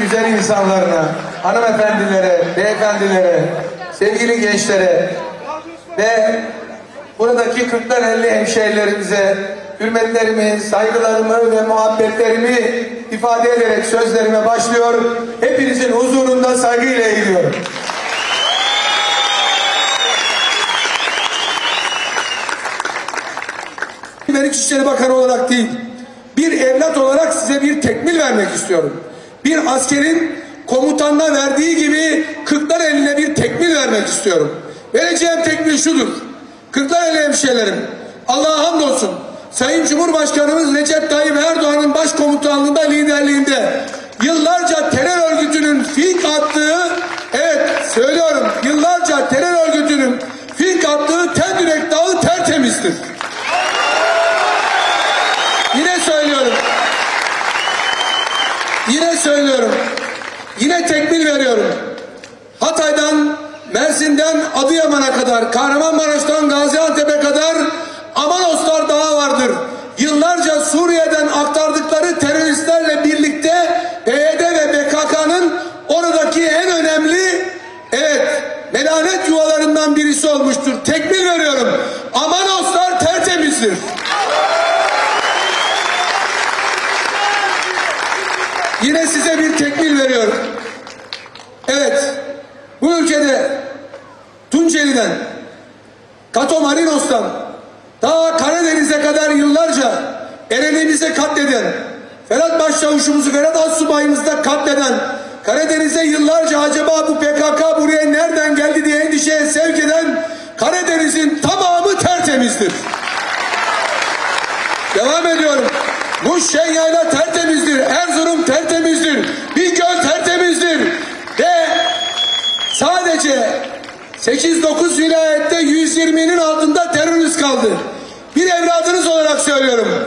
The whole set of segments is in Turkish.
güzel insanlarına, hanımefendilere, beyefendilere, sevgili gençlere ve buradaki Kırklareli hemşehrilerimize hürmetlerimi, saygılarımı ve muhabbetlerimi ifade ederek sözlerime başlıyor. Hepinizin huzurunda saygıyla eğiliyorum. Ben İçişleri Bakanı olarak değil, bir evlat olarak size bir tekmil vermek istiyorum. Bir askerin komutanına verdiği gibi Kırklareli'ne bir tekmil vermek istiyorum. Vereceğim tekmil şudur. Kırklareli hemşehrilerim, Allah'a hamdolsun Sayın Cumhurbaşkanımız Recep Tayyip Erdoğan'ın başkomutanlığında, liderliğinde yıllarca terör örgütünün fink attığı, evet söylüyorum, yıllarca terör örgütünün fink attığı Tendürek Dağı tertemizdir. Yine söylüyorum. Yine tekmil veriyorum. Hatay'dan, Mersin'den Adıyaman'a kadar, Kahramanmaraş'tan Gaziantep'e kadar Amanoslar dağı vardır. Yıllarca Suriye'den aktardıkları teröristlerle birlikte PYD ve PKK'nın oradaki en önemli, evet, melanet yuvalarından birisi olmuştur. Tekmil veriyorum. Amanoslar tertemizdir. Yine size bir tekmil veriyorum. Evet, bu ülkede Tunceli'den, Katomarinus'tan, ta Karadeniz'e kadar yıllarca Erenimize katleden, Ferhat Başsavuşumuzu, Ferhat Asubayımızı da katleden, Karadeniz'e yıllarca acaba bu PKK buraya nereden geldi diye endişeye sevk eden Karadeniz'in tamamı tertemizdir. Devam ediyorum. Muş Şenya'yla tertemizdir, Erzurum tertemizdir, Bingöl tertemizdir ve sadece 8-9 vilayette 120'nin altında terörist kaldı. Bir evladınız olarak söylüyorum,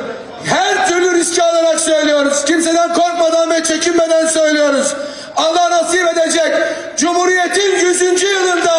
her türlü riski alarak söylüyoruz, kimseden korkmadan ve çekinmeden söylüyoruz. Allah nasip edecek Cumhuriyet'in 100. yılında